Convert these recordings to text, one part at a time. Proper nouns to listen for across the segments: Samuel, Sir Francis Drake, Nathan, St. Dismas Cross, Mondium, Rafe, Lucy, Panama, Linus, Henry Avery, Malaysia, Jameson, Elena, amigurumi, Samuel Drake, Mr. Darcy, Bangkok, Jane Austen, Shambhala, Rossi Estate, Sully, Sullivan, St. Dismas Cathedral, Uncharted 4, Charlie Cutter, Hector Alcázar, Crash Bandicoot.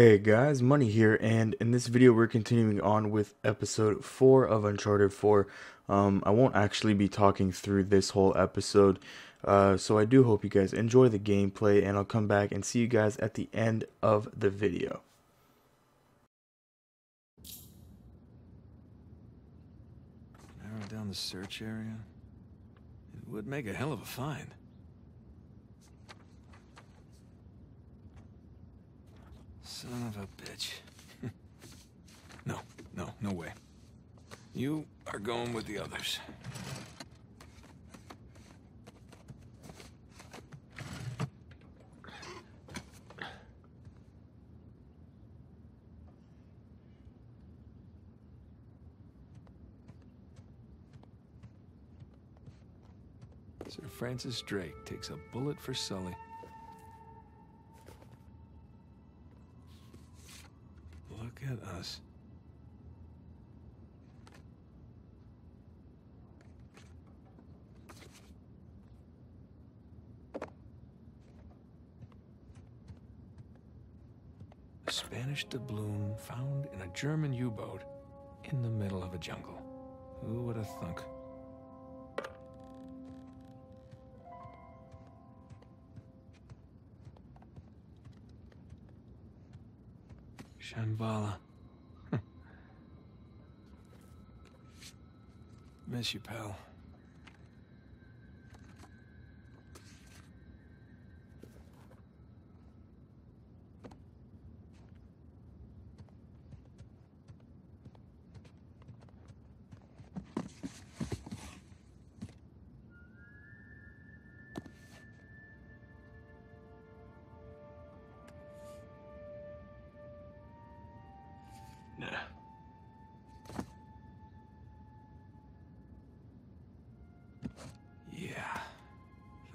Hey guys, Money here, and in this video we're continuing on with episode 4 of Uncharted 4. I won't actually be talking through this whole episode, so I do hope you guys enjoy the gameplay, and I'll come back and see you guys at the end of the video. Narrow down the search area. It would make a hell of a find. Son of a bitch. No way. You are going with the others. Sir Francis Drake takes a bullet for Sully. Look at us. A Spanish doubloon found in a German U-boat in the middle of a jungle. Who would have thunk? Shambhala. Miss you, pal.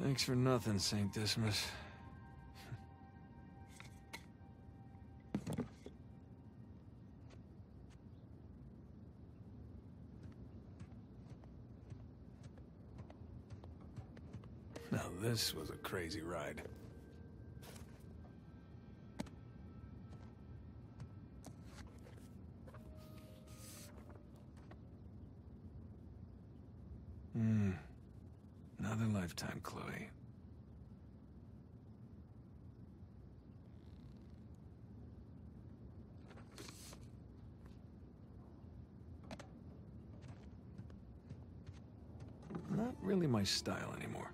Thanks for nothing, St. Dismas. Now this was a crazy ride. Another lifetime, Chloe. Not really my style anymore.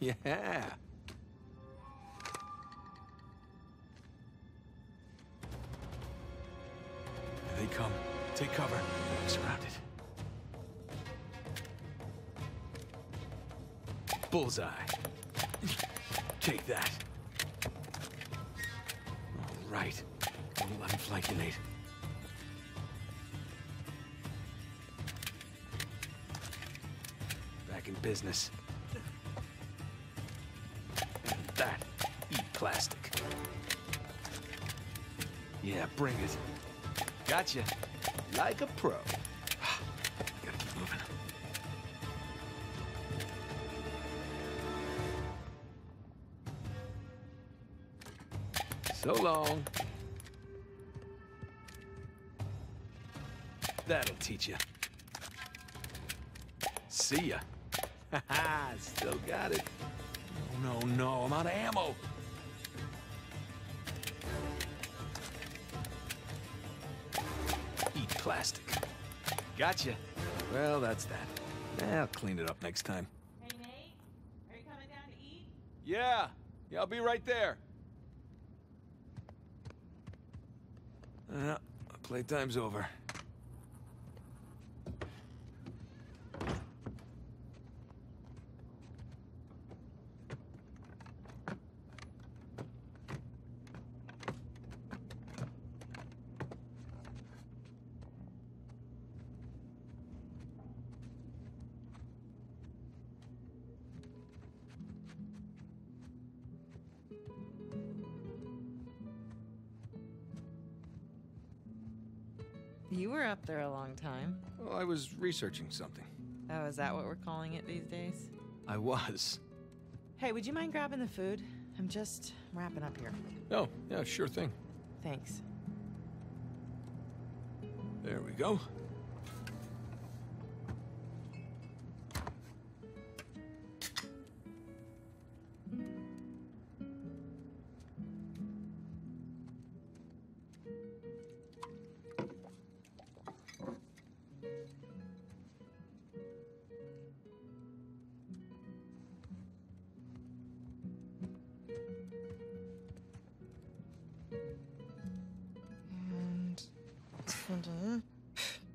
Yeah. Come, take cover. I'm surrounded. Bullseye. Take that. All right. Don't let him flanculate. Back in business. And that. Eat plastic. Yeah, bring it. Gotcha. Like a pro. Gotta keep moving. So long. That'll teach you. See ya. Ha! Still got it. No, I'm out of ammo. Plastic. Gotcha. Well, that's that. I'll clean it up next time. Hey, Nate, are you coming down to eat? Yeah, I'll be right there. Playtime's over. You were up there a long time. Well, I was researching something. Oh, is that what we're calling it these days? I was. Hey, would you mind grabbing the food? I'm just wrapping up here. Oh, yeah, sure thing. Thanks. There we go.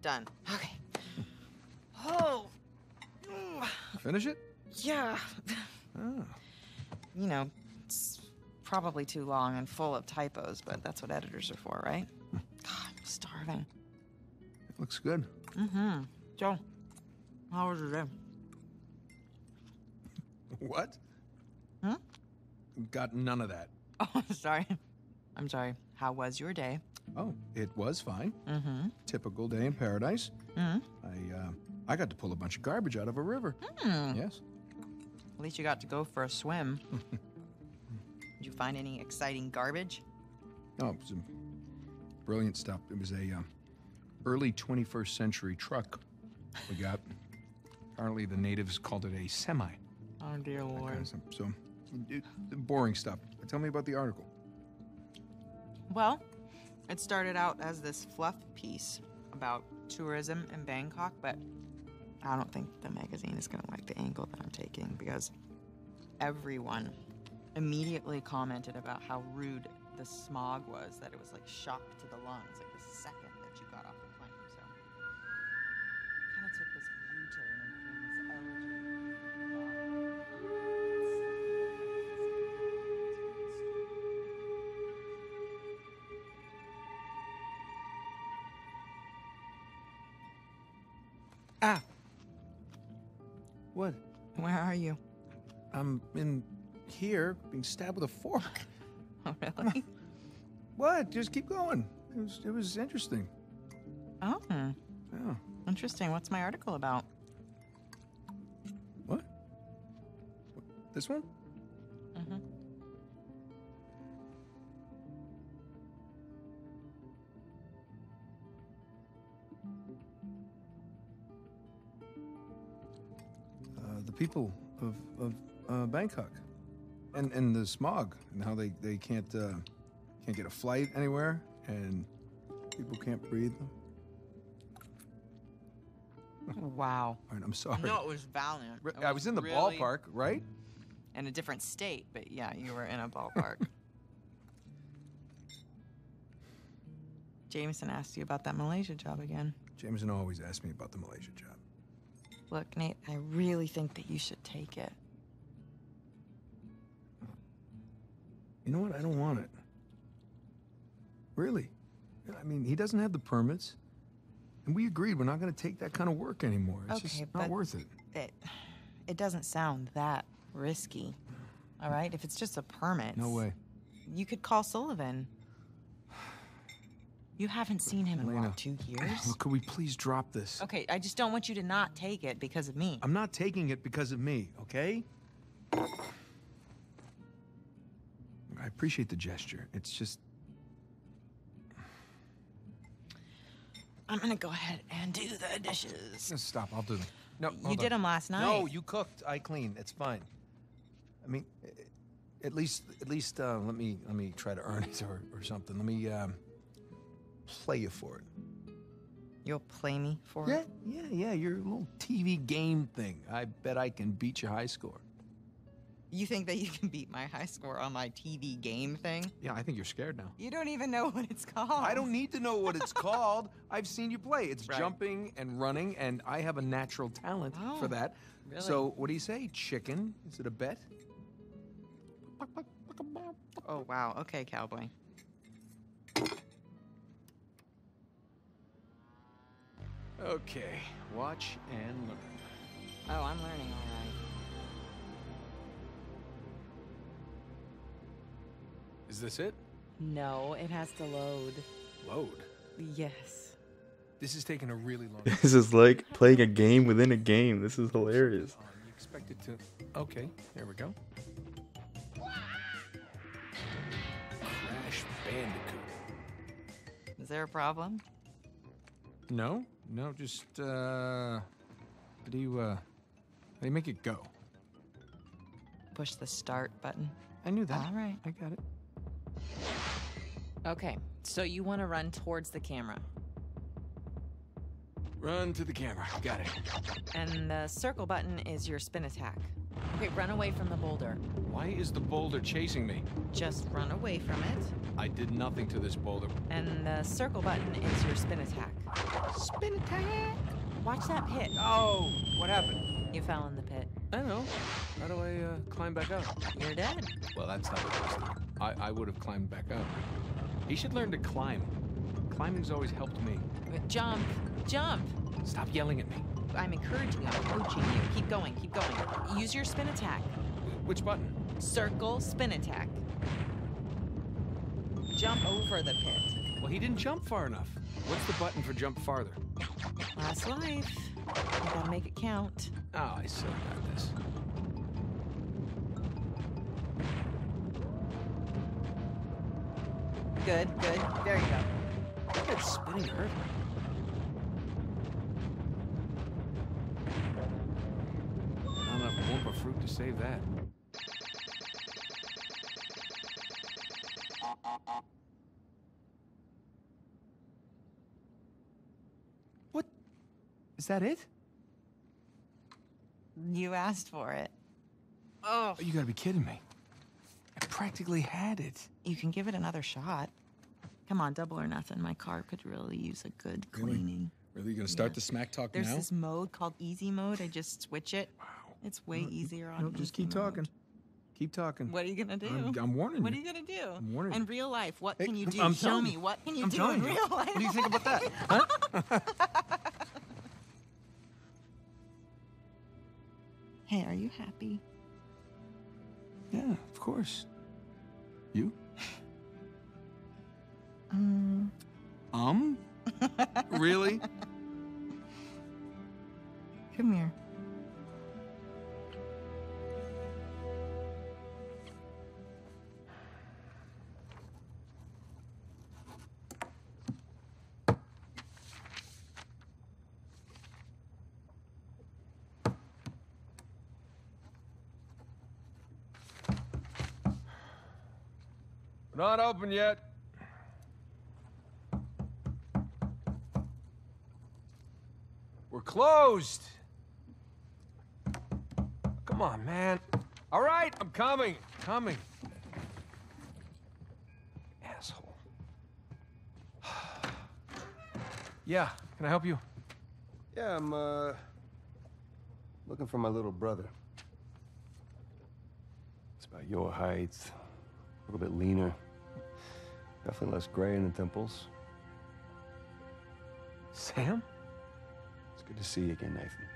Done. Okay. Oh. Finish it? Yeah. Oh. You know, it's probably too long and full of typos, but that's what editors are for, right? God, I'm starving. It looks good. Mm-hmm. So, how was your day? What? Huh? Got none of that. Oh, sorry. I'm sorry. How was your day? Oh, it was fine. Mm-hmm. Typical day in paradise. Mm-hmm. I got to pull a bunch of garbage out of a river. Mm. Yes. At least you got to go for a swim. Did you find any exciting garbage? Oh, it was some brilliant stuff. It was a early 21st century truck we got. Apparently the natives called it a semi. Oh, dear Lord. Kind of stuff. So, boring stuff. Tell me about the article. Well... It started out as this fluff piece about tourism in Bangkok, but I don't think the magazine is going to like the angle that I'm taking because everyone immediately commented about how rude the smog was, that it was like shock to the lungs, like the second that you got off the plane. So I kind of took this U-turn and this elegy. Ah! What? Where are you? I'm in here, being stabbed with a fork. Oh, really? What? Just keep going. It was interesting. Oh. Yeah. Interesting. What's my article about? What? This one? Mm-hmm. People of Bangkok, and the smog, and how they can't get a flight anywhere, and people can't breathe. Wow. All right, I'm sorry. No, it was valiant. I was in the really ballpark, right? In a different state, but yeah, you were in a ballpark. Jameson asked you about that Malaysia job again. Jameson always asks me about the Malaysia job. Look, Nate, I really think that you should take it. You know what? I don't want it. Really. I mean, he doesn't have the permits. And we agreed we're not going to take that kind of work anymore. It's okay, just not worth it. It doesn't sound that risky, all right? If it's just a permit. No way. You could call Sullivan. You haven't seen him in, what, 2 years? Well, could we please drop this? Okay, I just don't want you to not take it because of me. I'm not taking it because of me, okay? I appreciate the gesture. It's just... I'm gonna go ahead and do the dishes. Stop, I'll do them. No, you did them last night. No, you cooked, I cleaned, it's fine. I mean, at least, let me try to earn it or something. Let me, play you for it. You'll play me for it? Yeah, your little TV game thing. I bet I can beat your high score. You think that you can beat my high score on my TV game thing? Yeah, I think you're scared now. You don't even know what it's called. I don't need to know what it's called. I've seen you play. It's right. Jumping and running, and I have a natural talent for that. Really? So what do you say, chicken? Is it a bet? Oh, wow. Okay, cowboy. Okay, watch and learn. Oh, I'm learning, all right. Is this it? No, it has to load. Load? Yes. This is taking a really long time. This is like playing a game within a game. This is hilarious. expected to... Okay, there we go. Crash Bandicoot. Is there a problem? No, no, just, how do you make it go? Push the start button. I knew that. All right. I got it. Okay, so you want to run towards the camera. Run to the camera. Got it. And the circle button is your spin attack. Okay, run away from the boulder. Why is the boulder chasing me? Just run away from it. I did nothing to this boulder. And the circle button is your spin attack. Spin attack! Watch that pit. Oh, what happened? You fell in the pit. I don't know. How do I climb back up? You're dead. Well, that's not the case. I would have climbed back up. He should learn to climb. Climbing's always helped me. Jump! Jump! Stop yelling at me. I'm encouraging you. I'm coaching you. Keep going. Keep going. Use your spin attack. Which button? Circle spin attack. Jump over the pit. Well, he didn't jump far enough. What's the button for jump farther? Last life. You gotta make it count. Oh, I still got this. Good, good. There you go. Look at spinning her. Not enough lump of fruit to save that. What? Is that it? You asked for it. Oh. You gotta be kidding me. I practically had it. You can give it another shot. Come on, double or nothing. My car could really use a good cleaning. Really? You're gonna start the smack talk now? There's this mode called easy mode. I just switch it. Wow. It's way easier on easy just keep mode. Talking. Keep talking. What are you gonna do? I'm warning you. What are you gonna do? I'm warning you. In real life, what can you do? Show me. What can you do in real life? What do you think about that? Huh? Hey, are you happy? Yeah, of course. You? Really? Come here. Not open yet. We're closed. Come on, man. All right, I'm coming. Coming. Asshole. Yeah, can I help you? Yeah, I'm looking for my little brother. It's about your height, a little bit leaner. Definitely less gray in the temples. Sam? It's good to see you again, Nathan.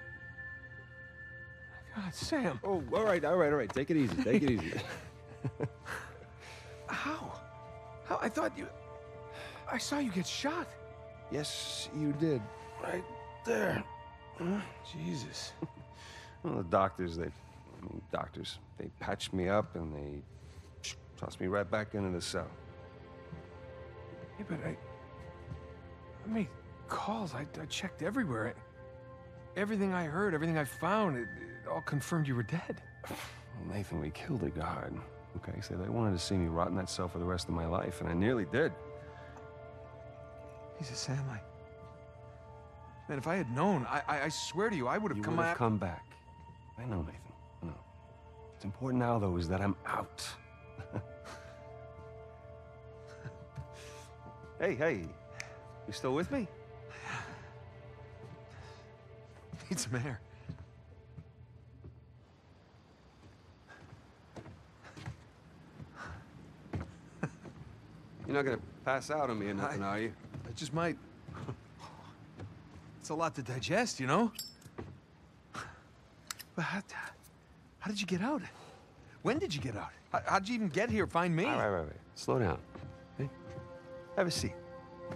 God, Sam. Oh, all right, all right, all right. Take it easy. Take it easy. How? How? I thought you... I saw you get shot. Yes, you did. Right there. Huh? Jesus. Well, the doctors, they patched me up and they tossed me right back into the cell. Yeah, but I made calls. I checked everywhere. Everything I heard, everything I found, it all confirmed you were dead. Well, Nathan, we killed a guard. Okay, so they wanted to see me rot in that cell for the rest of my life, and I nearly did. Jesus, Sam, man, if I had known, I swear to you, I would have come back. I know, Nathan. I know. What's important now, though, is that I'm out. Hey, you still with me? Need some air. You're not gonna pass out on me or nothing, are you? I just might. It's a lot to digest, you know? But how did you get out? When did you get out? How did you even get here? Find me? All right, right, right. Slow down. Have a seat. I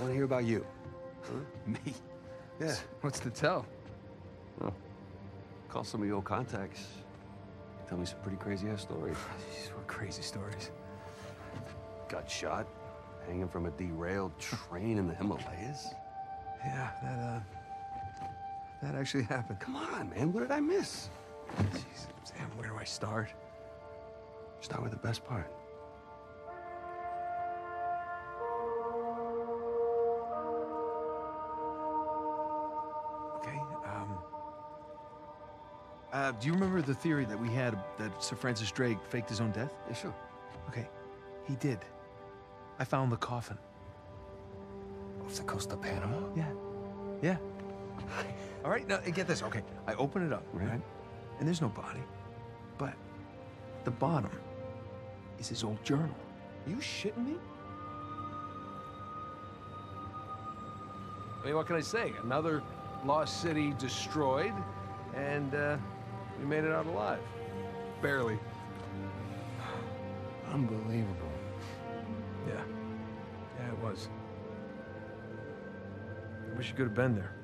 want to hear about you. Huh? Me? Yeah. What's to tell? Oh. Call some of your contacts. Tell me some pretty crazy-ass stories. Jeez, what crazy stories? Got shot, hanging from a derailed train in the Himalayas. Yeah, that actually happened. Come on, man, what did I miss? Jeez, Sam, where do I start? Start with the best part. Okay, do you remember the theory that we had that Sir Francis Drake faked his own death? Yeah, sure. Okay, he did. I found the coffin. Off the coast of Panama? Yeah. Yeah. All right, now get this, okay. I open it up, right? And there's no body, but at the bottom is his old journal. You shitting me? I mean, what can I say? Another lost city destroyed, and we made it out alive. Barely. Unbelievable. Yeah. Yeah, it was. I wish you could have been there.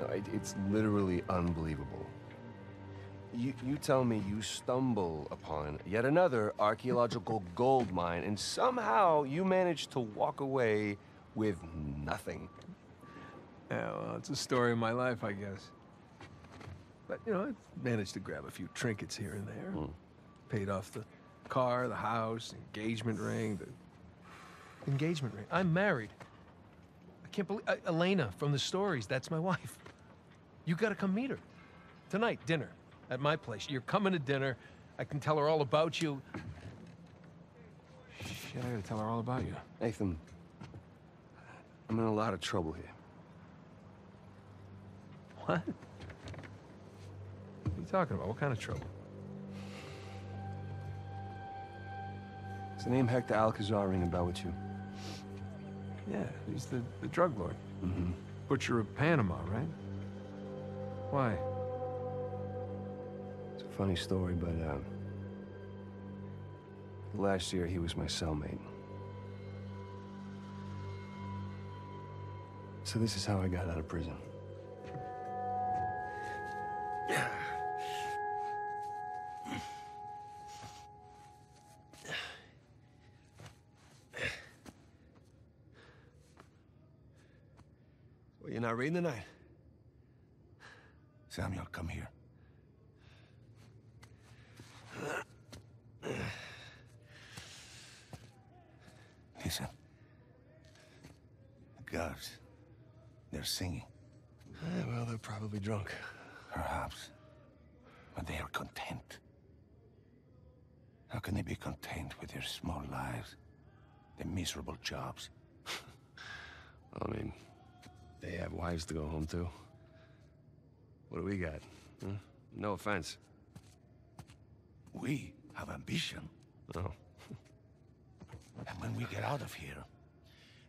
No, it's literally unbelievable. You tell me you stumble upon yet another archaeological gold mine, and somehow you manage to walk away with nothing. Yeah, well, it's a story of my life, I guess. But, you know, I managed to grab a few trinkets here and there. Mm. Paid off the car, the house, engagement ring, the... Engagement ring? I'm married. I can't believe... Elena from the stories, that's my wife. You gotta come meet her. Tonight, dinner. At my place. You're coming to dinner. I can tell her all about you. Shit, I gotta tell her all about you. Nathan, I'm in a lot of trouble here. What? What are you talking about? What kind of trouble? Does the name Hector Alcázar ring a bell with you? Yeah, he's the drug lord. Mm-hmm. Butcher of Panama, right? Why? Funny story, but last year he was my cellmate. So this is how I got out of prison. Well, you're not reading tonight? Samuel, come here. Listen. The guards. They're singing. Well, they're probably drunk. Perhaps. But they are content. How can they be content with their small lives? Their miserable jobs? I mean, they have wives to go home to. What do we got? Huh? No offense. We have ambition. Oh. And when we get out of here,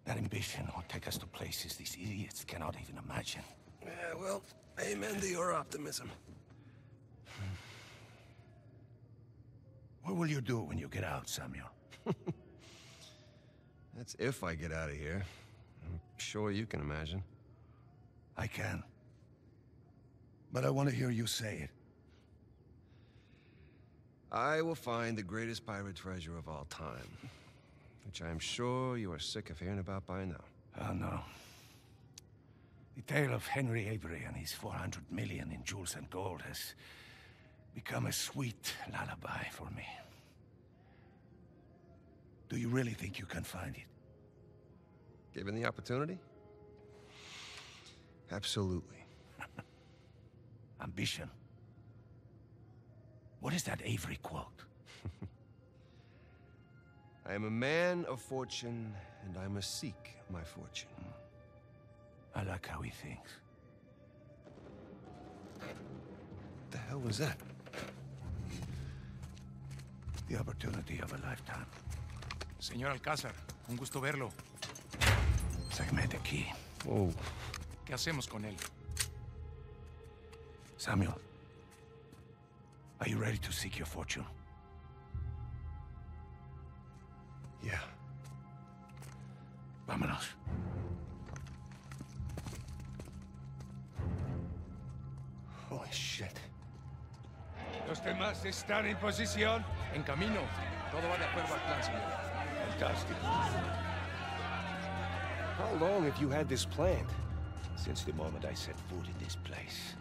that ambition will take us to places these idiots cannot even imagine. Yeah, well, amen to your optimism. What will you do when you get out, Samuel? That's if I get out of here. I'm sure you can imagine. I can. But I want to hear you say it. I will find the greatest pirate treasure of all time, which I am sure you are sick of hearing about by now. Oh, no. The tale of Henry Avery and his 400 million in jewels and gold has become a sweet lullaby for me. Do you really think you can find it? Given the opportunity? Absolutely. Ambition. What is that Avery quote? I am a man of fortune, and I must seek my fortune. I like how he thinks. What the hell was that? The opportunity of a lifetime. Señor Alcázar, un gusto verlo. Sáqueme aquí. Whoa. ¿Qué hacemos con él? Samuel. Are you ready to seek your fortune? Yeah. Vámonos. Shit. Los demás están en posición. En camino. Todo va de acuerdo al plan, señor. Fantastic. How long have you had this planned? Since the moment I set foot in this place.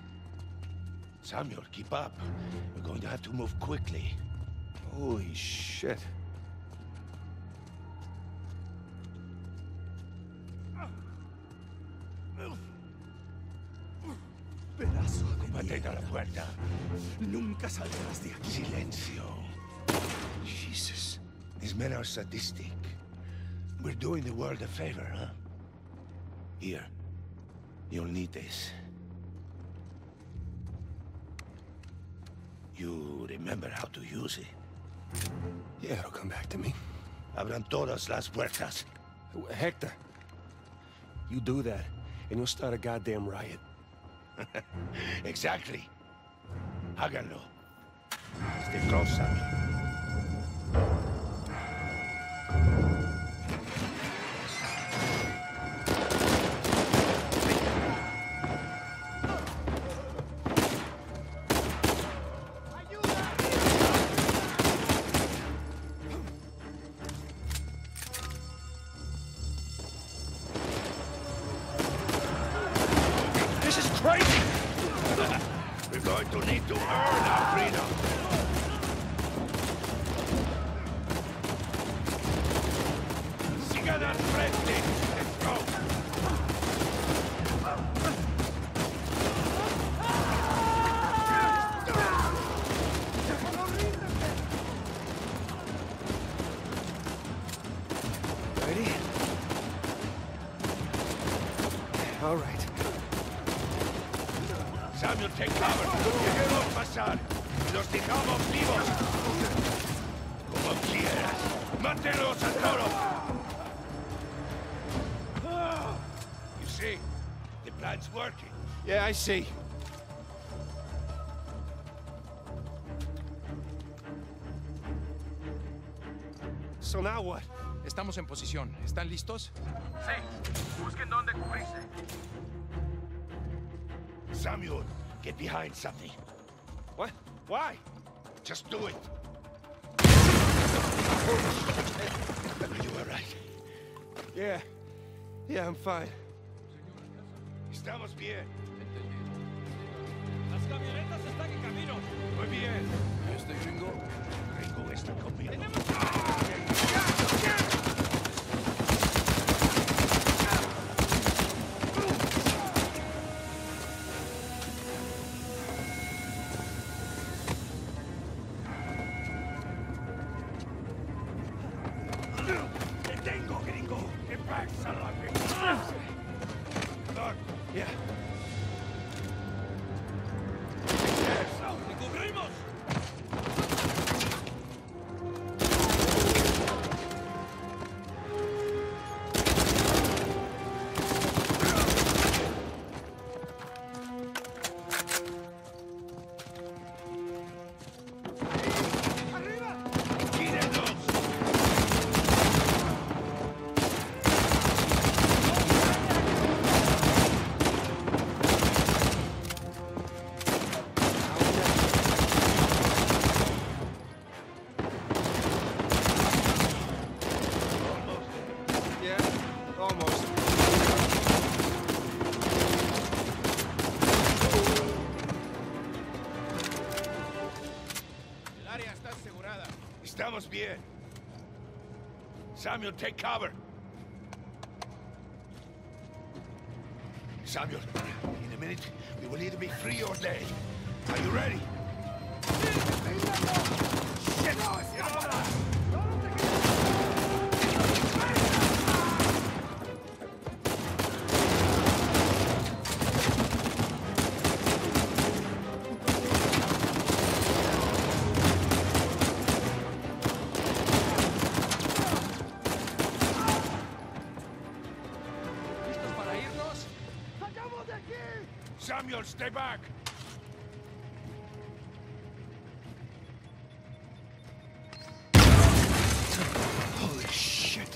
Samuel, keep up. We're going to have to move quickly. Holy shit. Combate a la puerta. Nunca saldrás de aquí. Silencio. Jesus. These men are sadistic. We're doing the world a favor, huh? Here. You'll need this. You remember how to use it? Yeah, it'll come back to me. Abran todas las puertas. Hector. You do that, and you'll start a goddamn riot. Exactly. Háganlo. Stay close, Sammy. Yeah, I see. So now what? Estamos en posición. ¿Están listos? Sí. Busquen dónde cubrirse. Samuel, get behind something. What? Why? Just do it. Are you all right? Yeah. Yeah, I'm fine. Estamos bien. Las camionetas están en camino. Muy bien. Este gringo. Gringo está conmigo. ¡Tenemos! ¡Ah! ¡Ya! ¡Ya! Bien. Samuel, take cover. Samuel, in a minute, we will either be free or dead. Are you ready? Shit! Stay back! Holy shit!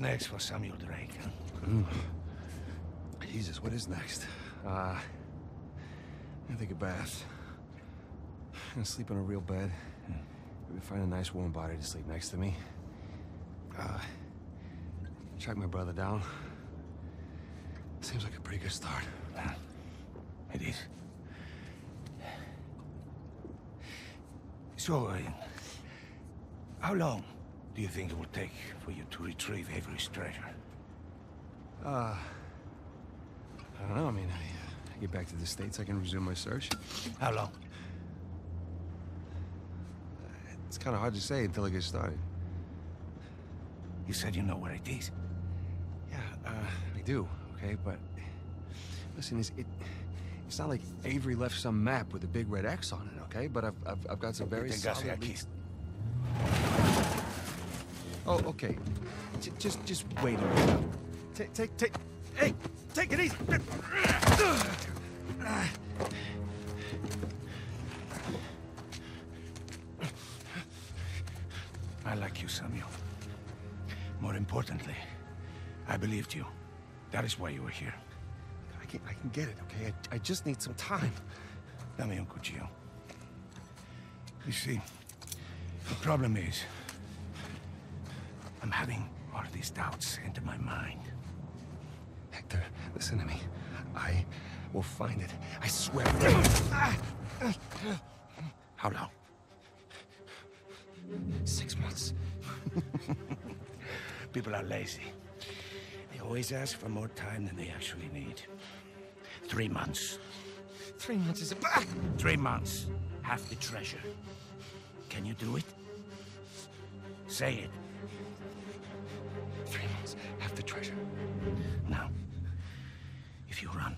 Next for Samuel Drake. Huh? Mm. Jesus, what is next? I'm gonna take a bath. I'm gonna sleep in a real bed. Yeah. Maybe find a nice warm body to sleep next to me. Track my brother down. Seems like a pretty good start. It is. So, how long do you think it will take for you to retrieve Avery's treasure? I don't know. I mean, I get back to the States, I can resume my search. How long? It's kind of hard to say until I get started. You said you know where it is. Yeah, I do, okay, but... Listen, it's not like Avery left some map with a big red X on it, okay? But I've got some very solid... Oh, okay. Just wait a minute. Hey, take it easy. I like you, Samuel. More importantly, I believed you. That is why you were here. I can get it, okay? I just need some time. Dame un cuchillo. You see, the problem is, I'm having all of these doubts into my mind. Hector, listen to me. I will find it. I swear. How long? 6 months. People are lazy. They always ask for more time than they actually need. 3 months. 3 months is a... 3 months. Half the treasure. Can you do it? Say it. 3 months, half the treasure. Now, if you run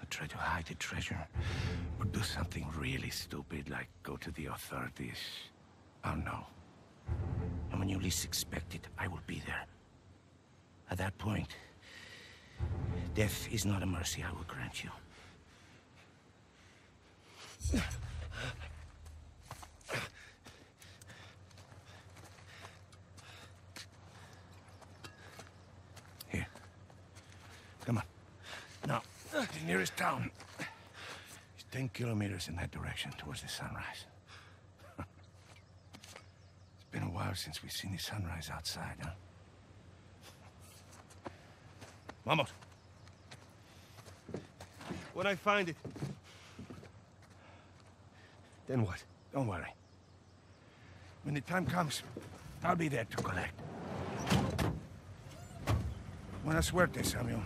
or try to hide the treasure, or do something really stupid like go to the authorities, I'll know. And when you least expect it, I will be there. At that point, death is not a mercy I will grant you. Come on. Now, the nearest town is 10 kilometers in that direction, towards the sunrise. It's been a while since we've seen the sunrise outside, huh? Vamos. When I find it... Then what? Don't worry. When the time comes, I'll be there to collect. Buena suerte, Samuel.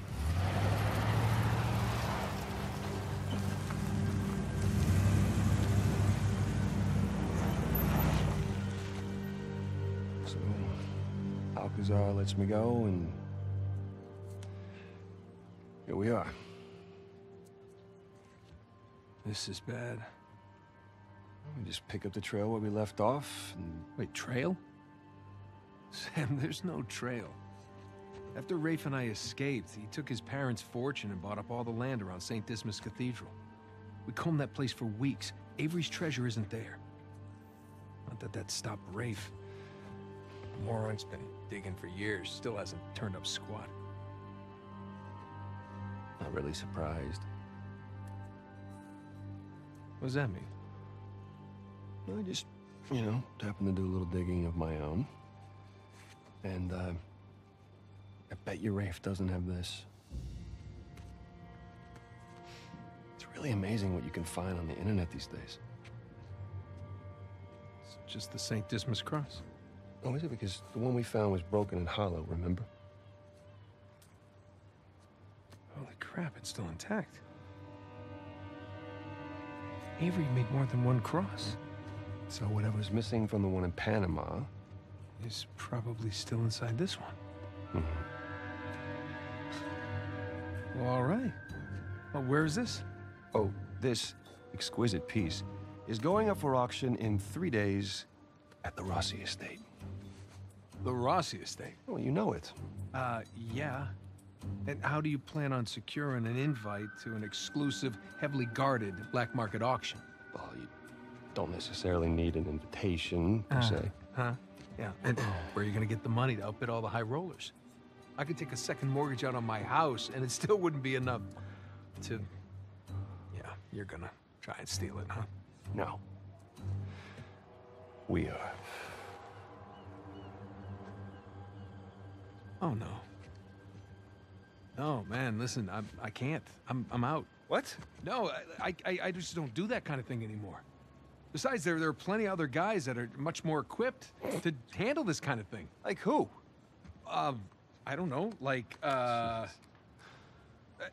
Alcázar lets me go, and here we are. This is bad. We just pick up the trail where we left off, and... Wait, trail? Sam, there's no trail. After Rafe and I escaped, he took his parents' fortune and bought up all the land around St. Dismas Cathedral. We combed that place for weeks, Avery's treasure isn't there. Not that that stopped Rafe. The moron's been digging for years, still hasn't turned up squat. Not really surprised. What does that mean? I just, you know, happened to do a little digging of my own. And, I bet you Rafe doesn't have this. It's really amazing what you can find on the internet these days. It's just the St. Dismas Cross. Oh, is it? Because the one we found was broken and hollow, remember? Holy crap, it's still intact. Avery made more than one cross. So whatever's missing from the one in Panama is probably still inside this one. Mm-hmm. Well, all right. Well, where is this? Oh, this exquisite piece is going up for auction in 3 days at the Rossi Estate. The Rossi Estate? Oh, you know it. Yeah. And how do you plan on securing an invite to an exclusive, heavily guarded black market auction? Well, you don't necessarily need an invitation, per se. Huh? Yeah. And where are you going to get the money to outbid all the high rollers? I could take a second mortgage out on my house, and it still wouldn't be enough to... Yeah, you're going to try and steal it, huh? No. We are. Oh, no. No, man, listen, I can't. I'm out. What? No, I just don't do that kind of thing anymore. Besides, there are plenty of other guys that are much more equipped to handle this kind of thing. Like who? I don't know, like,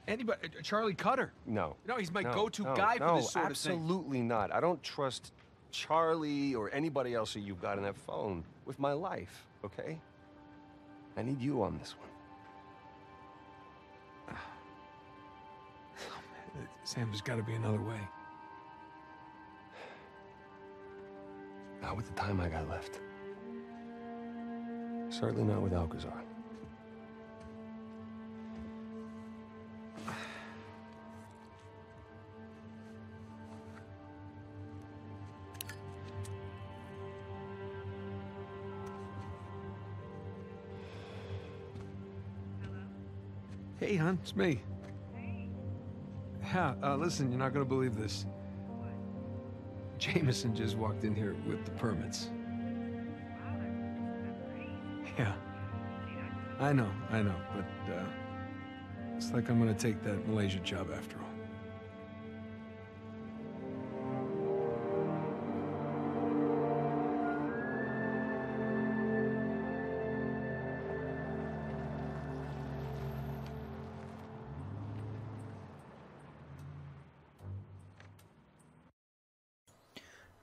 anybody, Charlie Cutter. No. No, he's my go-to guy for this sort of thing. Absolutely not. I don't trust Charlie or anybody else that you've got on that phone with my life, okay? I need you on this one. Sam, there's got to be another way. Not with the time I got left. Certainly not with Alcázar. Hey, hon, it's me. Yeah, listen, you're not gonna believe this. Jameson just walked in here with the permits. Yeah. I know, but, it's like I'm gonna take that Malaysia job after all.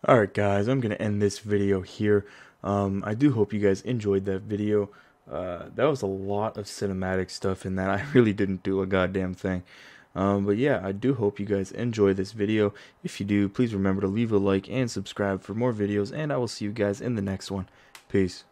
Alright guys, I'm going to end this video here. I do hope you guys enjoyed that video. That was a lot of cinematic stuff in that. I really didn't do a goddamn thing. But yeah, I do hope you guys enjoyed this video. If you do, please remember to leave a like and subscribe for more videos. And I will see you guys in the next one. Peace.